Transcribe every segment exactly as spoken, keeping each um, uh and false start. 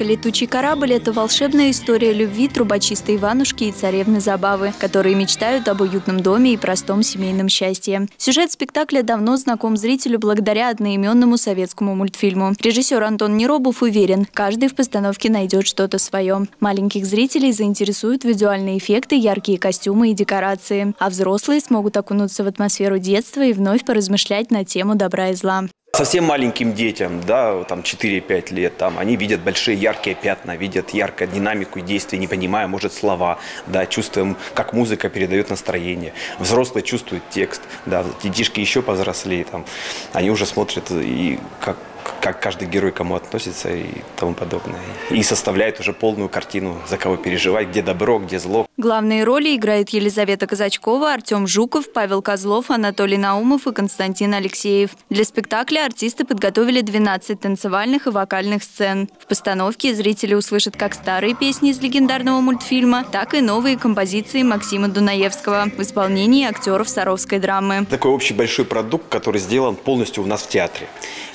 постановка «Летучий корабль» – это волшебная история любви трубочиста Иванушки и царевны Забавы, которые мечтают об уютном доме и простом семейном счастье. Сюжет спектакля давно знаком зрителю благодаря одноименному советскому мультфильму. Режиссер Антон Неробов уверен, каждый в постановке найдет что-то свое. Маленьких зрителей заинтересуют визуальные эффекты, яркие костюмы и декорации, а взрослые смогут окунуться в атмосферу детства и вновь поразмышлять на тему добра и зла. Совсем маленьким детям, да, там четыре-пять лет, там, они видят большие яркие пятна, видят яркую динамику действий, не понимая, может, слова, да, чувствуем, как музыка передает настроение. Взрослые чувствуют текст, да, детишки еще повзрослее, там, они уже смотрят, и как, как каждый герой к кому относится и тому подобное. И составляет уже полную картину, за кого переживать, где добро, где зло. Главные роли играют Елизавета Казачкова, Артем Жуков, Павел Козлов, Анатолий Наумов и Константин Алексеев. Для спектакля артисты подготовили двенадцать танцевальных и вокальных сцен. В постановке зрители услышат как старые песни из легендарного мультфильма, так и новые композиции Максима Дунаевского в исполнении актеров Саровской драмы. Такой общий большой продукт, который сделан полностью у нас в театре.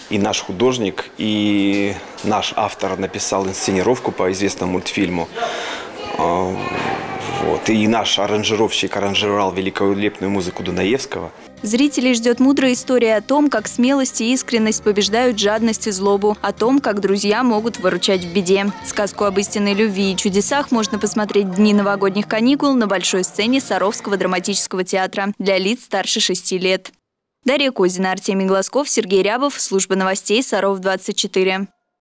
И наш художник, и наш автор написал инсценировку по известному мультфильму. Вот. И наш аранжировщик аранжировал великолепную музыку Дунаевского. Зрителей ждет мудрая история о том, как смелость и искренность побеждают жадность и злобу, о том, как друзья могут выручать в беде. Сказку об истинной любви и чудесах можно посмотреть в дни новогодних каникул на большой сцене Саровского драматического театра для лиц старше шести лет. Дарья Козина, Артемий Глазков, Сергей Рябов, служба новостей Саров двадцать четыре.